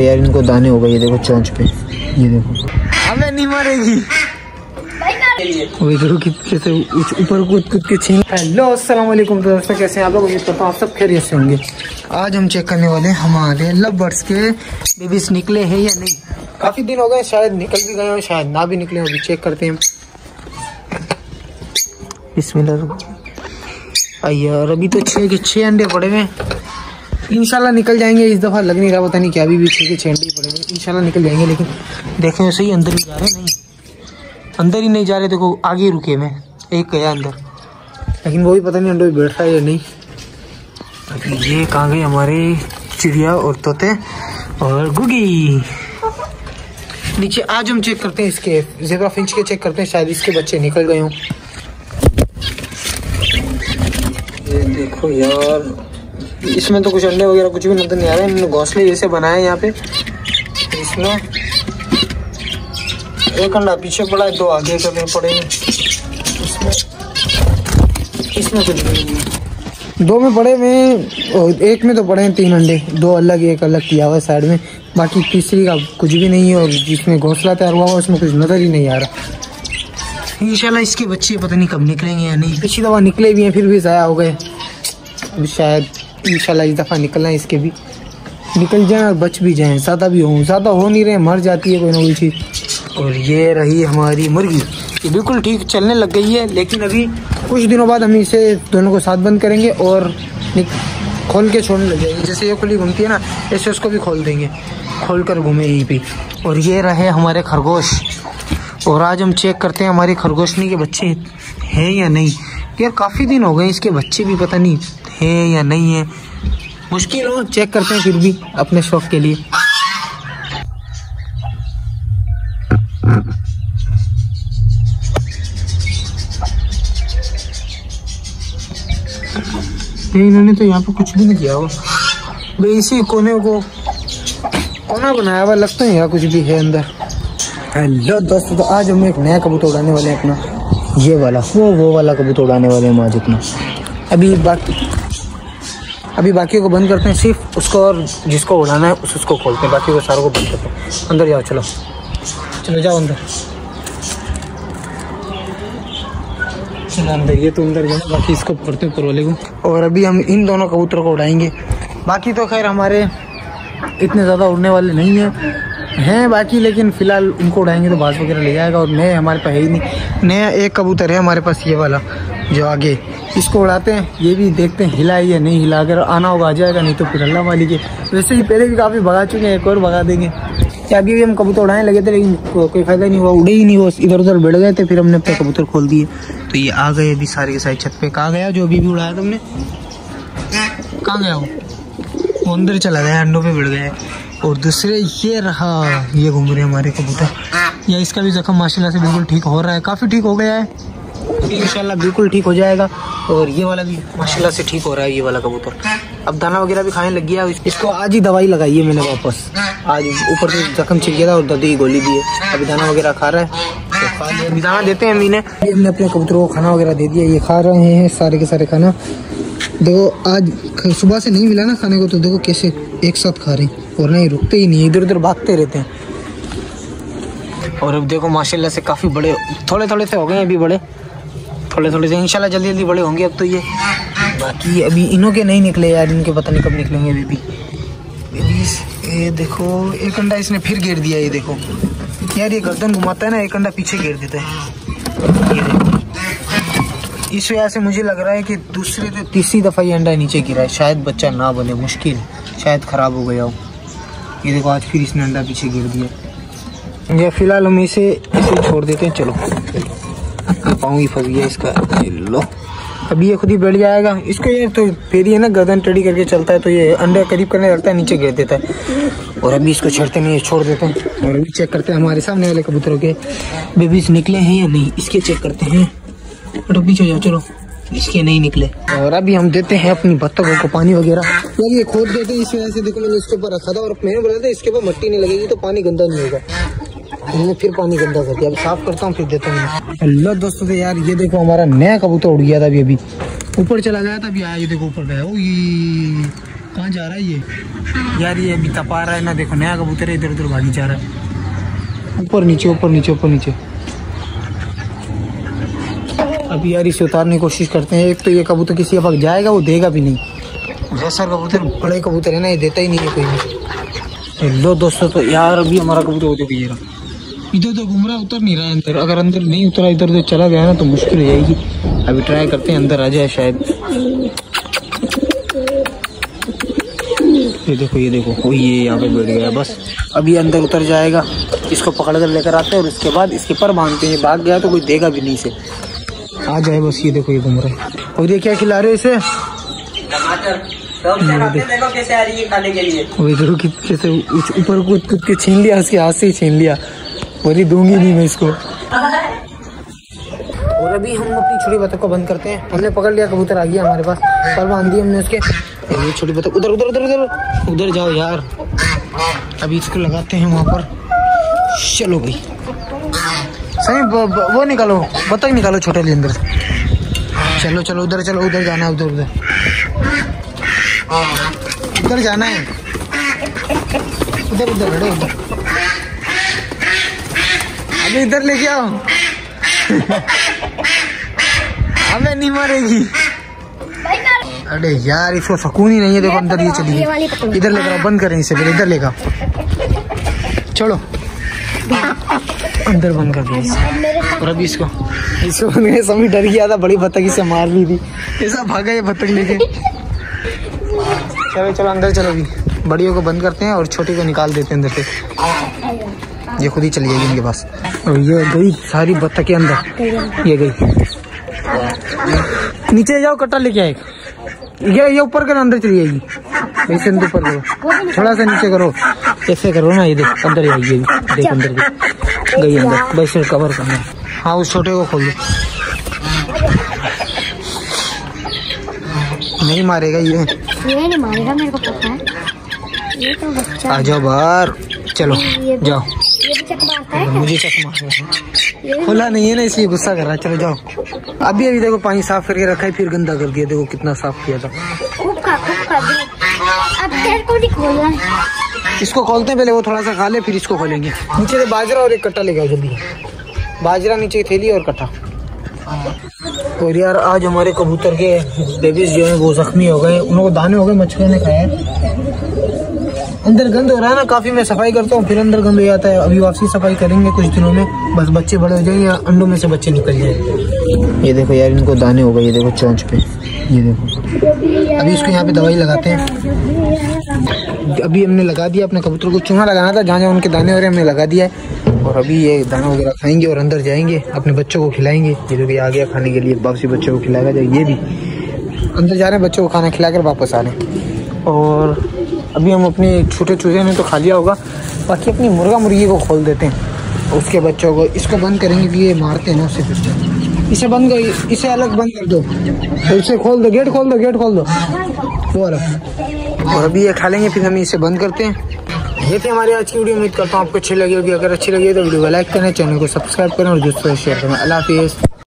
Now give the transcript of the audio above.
यार इनको दाने हो गए, ये देखो चोंच पे, ये देखो। अबे नहीं मरेगी ऊपर कूद के छीन। हेलो अस्सलाम वालेकुम दोस्तों, कैसे हैं आप लोग? उम्मीद करता हूँ आप सब खैरियत से होंगे। आज हम चेक करने वाले हमारे लव बर्ड्स के बेबीज निकले हैं या नहीं। काफी दिन हो गए, शायद निकल भी गए हो, शायद ना भी निकले हो। अभी चेक करते हैं। बिस्मिल्लाह, अभी तो 6 के 6 अंडे पड़े हुए हैं। इंशाल्लाह निकल जाएंगे इस दफ़ा, लग नहीं रहा, पता नहीं क्या भी छेंडे पड़ेंगे। इंशाल्लाह निकल जाएंगे, लेकिन देखें सही अंदर ही जा रहे नहीं, अंदर ही नहीं जा रहे। देखो आगे रुके मैं, एक गया अंदर, लेकिन वो भी पता नहीं अंदर बैठा है या नहीं। अभी ये कहाँ गए हमारे चिड़िया और तोते और गुगी? नीचे आज हम चेक करते हैं, इसके ज़ेब्रा फिंच के चेक करते हैं, शायद इसके बच्चे निकल गए हों। देखो यार इसमें तो कुछ अंडे वगैरह कुछ भी नजर नहीं आ रहा है। इन्होंने घोंसले जैसे बनाए यहाँ पे। इसमें एक अंडा पीछे पड़ा है, 2 आगे करने पड़े। इसमें कुछ नहीं, 2 में पड़े में और 1 में तो पड़े हैं 3 अंडे, 2 अलग 1 अलग किया हुआ साइड में। बाकी तीसरी का कुछ भी नहीं है, और जिसमें घोंसला तैयार हुआ उसमें कुछ नज़र ही नहीं आ रहा। इंशाल्लाह इसके बच्चे पता नहीं कब निकलेंगे या नहीं। पिछली दफ़ा निकले भी हैं, फिर भी ज़ाया हो गए। अब शायद इंशाल्लाह इस दफ़ा निकलना है, इसके भी निकल जाएँ और बच भी जाएँ। ज़्यादा भी हों, ज़्यादा हो नहीं रहे, मर जाती है कोई ना कोई चीज़। और ये रही हमारी मुर्गी, ये बिल्कुल ठीक चलने लग गई है, लेकिन अभी कुछ दिनों बाद हम इसे दोनों को साथ बंद करेंगे और खोल के छोड़ने लग जाएंगे। जैसे ये खुली घूमती है ना, ऐसे उसको भी खोल देंगे, खोल कर घूमे यहीं पर। और ये रहे हमारे खरगोश, और आज हम चेक करते हैं हमारी खरगोशनी के बच्चे हैं या नहीं। यार काफ़ी दिन हो गए, इसके बच्चे भी पता नहीं है या नहीं है, मुश्किल हो। चेक करते हैं फिर भी अपने शौक के लिए। इन्होंने तो यहाँ पे कुछ भी नहीं किया हो भाई, इसी कोने को कोना बनाया हुआ, लगता है यहाँ कुछ भी है अंदर। हेलो दोस्तों, तो आज हम एक नया कबूतर उड़ाने वाले हैं अपना, ये वाला वो वाला कबूतर उड़ाने वाले हैं आज अपना। अभी बाकी को बंद करते हैं, सिर्फ उसको, और जिसको उड़ाना है उसको खोलते हैं, बाकी को सारों को बंद करते हैं। अंदर जाओ, चलो चलो जाओ अंदर, चलो अंदर, ये तो अंदर जाओ, बाकी इसको पकड़ते हैं परवाले को। और अभी हम इन दोनों कबूतरों को उड़ाएंगे। बाकी तो खैर हमारे इतने ज़्यादा उड़ने वाले नहीं हैं बाकी, लेकिन फ़िलहाल उनको उड़ाएंगे तो बाज वगैरह ले जाएगा। और नए हमारे पास है ही नहीं, नया एक कबूतर है हमारे पास, ये वाला जो आगे, इसको उड़ाते हैं। ये भी देखते हैं हिला या नहीं हिला, अगर आना होगा आ जाएगा, नहीं तो फिर अल्लाह वाली के। वैसे ही पहले भी काफ़ी भगा चुके हैं, एक और भगा देंगे। कि अभी भी हम कबूतर उड़ाने लगे थे, लेकिन कोई फ़ायदा नहीं हुआ, उड़े ही नहीं, वो इधर उधर बैठ गए थे। फिर हमने अपने कबूतर खोल दिए, तो ये आ गए अभी सारे के सारे छत पे। कहाँ गया जो अभी भी उड़ाया तुमने? कहाँ गया वो? अंदर चला गया, अंडों पर बैठ गया। और दूसरे ये रहा, ये घूम रहे हमारे कबूतर। या इसका भी ज़ख्म माशाल्लाह से बिल्कुल ठीक हो रहा है, काफ़ी ठीक हो गया है, इंशाल्लाह बिल्कुल ठीक हो जाएगा। और ये वाला भी माशाल्लाह से ठीक हो रहा है, ये वाला कबूतर। अब दाना वगैरह भी खाने लग गया। इसको आज ही दवाई लगाई है मैंने वापस, आज ऊपर से जख्म छिड़ गया था और दर्द की गोली दी है। अभी दाना वगैरह खा रहा है, अभी दाना देते हैं। हमने अपने कबूतरों को खाना वगैरह दे दिया, ये खा रहे हैं सारे के सारे खाना। देखो आज सुबह से नहीं मिला ना खाने को, तो देखो कैसे एक साथ खा रहे हैं, और नहीं रुकते ही नहीं, इधर उधर भागते रहते हैं। और अब देखो माशाल्लाह से काफ़ी बड़े, थोड़े थोड़े से हो गए हैं अभी, बड़े थोड़े थोड़े से इंशाल्लाह जल्दी जल्दी बड़े होंगे अब तो ये। बाकी अभी इनों के नहीं निकले यार, इनके पता नहीं कब निकलेंगे। अभी ये देखो एक अंडा इसने फिर गिर दिया, ये देखो यार, ये गर्दन घुमाता है ना, एक अंडा पीछे गिर देता है। इस वजह से मुझे लग रहा है कि दूसरे से तीसरी दफ़ा ये अंडा नीचे गिरा है, शायद बच्चा ना बने, मुश्किल, शायद ख़राब हो गया हो। ये देखो आज फिर इसने अंडा पीछे गिर दिया। ये फिलहाल हम इसे छोड़ देते हैं, चलो। पाँव ही फंस गया इसका, लो अभी ये खुद ही बैठ जाएगा। इसको ये तो फिर ये ना गर्दन टेढ़ी करके चलता है, तो ये अंडा करीब करने लगता है, नीचे गिर देता है। और अभी इसको छेड़ते नहीं, छोड़ देते हैं। और अभी चेक करते हैं हमारे सामने वाले कबूतरों के बेबीज निकले हैं या नहीं, इसके चेक करते हैं। रुक पीछे जाओ, चलो, इसके नहीं निकले। और अभी हम देते हैं अपनी बत्तखों को पानी वगैरह। यार ये खोद देते हैं, इस वजह से देखो मैंने इसके ऊपर रखा था, और मैंने बोला था इसके ऊपर मिट्टी नहीं लगेगी तो पानी गंदा नहीं होगा, मैंने फिर पानी गंदा कर दिया। अब साफ करता हूँ फिर देता हूँ। हेलो दोस्तों, तो यार ये देखो हमारा नया कबूतर उड़ गया था, अभी ऊपर चला गया था, अभी आया, ये देखो ऊपर गया। कहाँ जा रहा है ये? यार ये अभी तपा रहा है ना, देखो नया कबूतर है, इधर उधर भागी जा रहा है, ऊपर नीचे ऊपर नीचे ऊपर नीचे। अभी यार इसे उतारने की कोशिश करते हैं। एक तो ये कबूतर किसी वक्त जाएगा, वो देगा भी नहीं। जैसा कबूतर बड़े कबूतर है ना, ये देता ही नहीं है कोई भी। लो दोस्तों तो यार अभी हमारा कबूतर उधर गिरा, इधर तो घूम रहा है, उतर नहीं रहा है अंदर। अगर अंदर नहीं उतरा, इधर उधर चला गया ना तो मुश्किल हो जाएगी। अभी ट्राई करते हैं अंदर आ जाए शायद। ये देखो ये देखो, वो ये यहाँ पे बैठ गया। बस अभी अंदर उतर जाएगा, इसको पकड़ कर लेकर आते हैं और उसके बाद इसके पर बांधते हैं। भाग गया तो कोई देगा भी नहीं इसे, आ जाए बस। ये देखो ये घूम रहा है। और ये क्या खिला रहे इसे? देखो कैसे ऊपर कूद के छीन लिया, उसके हाथ से ही छीन लिया। और ये दूंगी नहीं मैं इसको। और अभी हम अपनी छोटी बतख को बंद करते हैं। हमने पकड़ लिया कबूतर, आ गया हमारे पास, पर बांध दिया हमने उसके। ये छोटी बतख उधर उधर उधर उधर उधर जाओ यार। अभी इसको लगाते हैं वहाँ पर। चलो भाई सही, वो निकालो, बतख निकालो छोटे लिए अंदर। चलो चलो उधर, चलो उधर जाना है, उधर उधर उधर जाना है, उधर उधर खड़े उधर। अभी इधर लेके आओ। हमें नहीं मारेगी। अरे यार इसको सुकून ही नहीं है, देखो अंदर ये चली गई। इधर लेकर बंद करें इसे, फिर इधर लेकर छोड़ो, अंदर बंद कर दिया। और अभी इसको मेरे समय डर गया था, बड़ी बत्तख इसे मार ली थी, ऐसा भागा ये बत्तख लेके। चलो चलो अंदर चलो। अभी बड़ियों को बंद करते हैं और छोटी को निकाल देते हैं अंदर से। ये खुद ही चली जाएगी इनके पास। और ये गई सारी बत्तखें अंदर, ये गई। नीचे जाओ कट्टा लेके आए, ये ऊपर करो, अंदर चली जाएगी। ऐसे अंदर ऊपर करो, थोड़ा सा नीचे करो, ऐसे करो ना, ये देख अंदर जाएगी। देख अंदर गई, अंदर बस कवर करना। हाँ उस छोटे को खोल दो, नहीं मारेगा ये नहीं मारेगा, मेरे को पता है। ये तो बच्चा, आ जाओ बाहर, चलो जाओ। मुझे चक मारता, खुला नहीं है ना इसलिए गुस्सा कर रहा है। चलो जाओ। अभी अभी देखो पानी साफ करके रखा है, फिर गंदा कर दिया। देखो कितना साफ किया था। अब तेरे को नहीं खोलना है। इसको खोलते हैं पहले, वो थोड़ा सा खा ले फिर इसको खोलेंगे। नीचे से बाजरा और एक कट्टा ले गया जल्दी, बाजरा नीचे थैली और कट्टा। और यार आज हमारे कबूतर के बेबीज जो है वो जख्मी हो गए, उनको दाने हो गए, मच्छरों ने खाया। अंदर गंद हो रहा है ना काफी, मैं सफाई करता हूँ फिर अंदर गंद हो जाता है। अभी वापसी सफाई करेंगे कुछ दिनों में, बस बच्चे बड़े हो जाएंगे, अंडों में से बच्चे निकल जाएंगे। ये देखो यार इनको दाने हो गए, ये देखो चोंच पे, ये देखो। अभी इसको यहाँ पे दवाई लगाते हैं। अभी हमने लगा दिया अपने कबूतर को, चूना लगाना था जहाँ जहाँ उनके दाने हो रहे हैं, हमने लगा दिया है। और अभी ये दाना वगैरह खाएंगे और अंदर जाएंगे, अपने बच्चों को खिलाएंगे। ये देखो आ गया खाने के लिए, वापसी बच्चों को खिलाएगा। ये भी अंदर जा रहे हैं, बच्चों को खाना खिलाकर वापस आ रहे हैं। और अभी हम अपने छोटे चूजे ने तो खा लिया होगा, बाकी अपनी मुर्गा मुर्गी को खोल देते हैं, उसके बच्चों को। इसको बंद करेंगे कि ये मारते हैं ना उससे। फिर इसे बंद करो, इसे अलग बंद कर दो, तो इसे खोल दो, गेट खोल दो, गेट खोल दो, वो अलग। और अभी ये खा लेंगे फिर हम इसे बंद करते हैं। ये थे हमारी आज की वीडियो, उम्मीद करता हूँ आपको अच्छी लगी होगी। अगर अच्छी लगी तो वीडियो को लाइक करें, चैनल को सब्सक्राइब करें और दोस्तों शेयर करें। अल्लाह हाफिज़।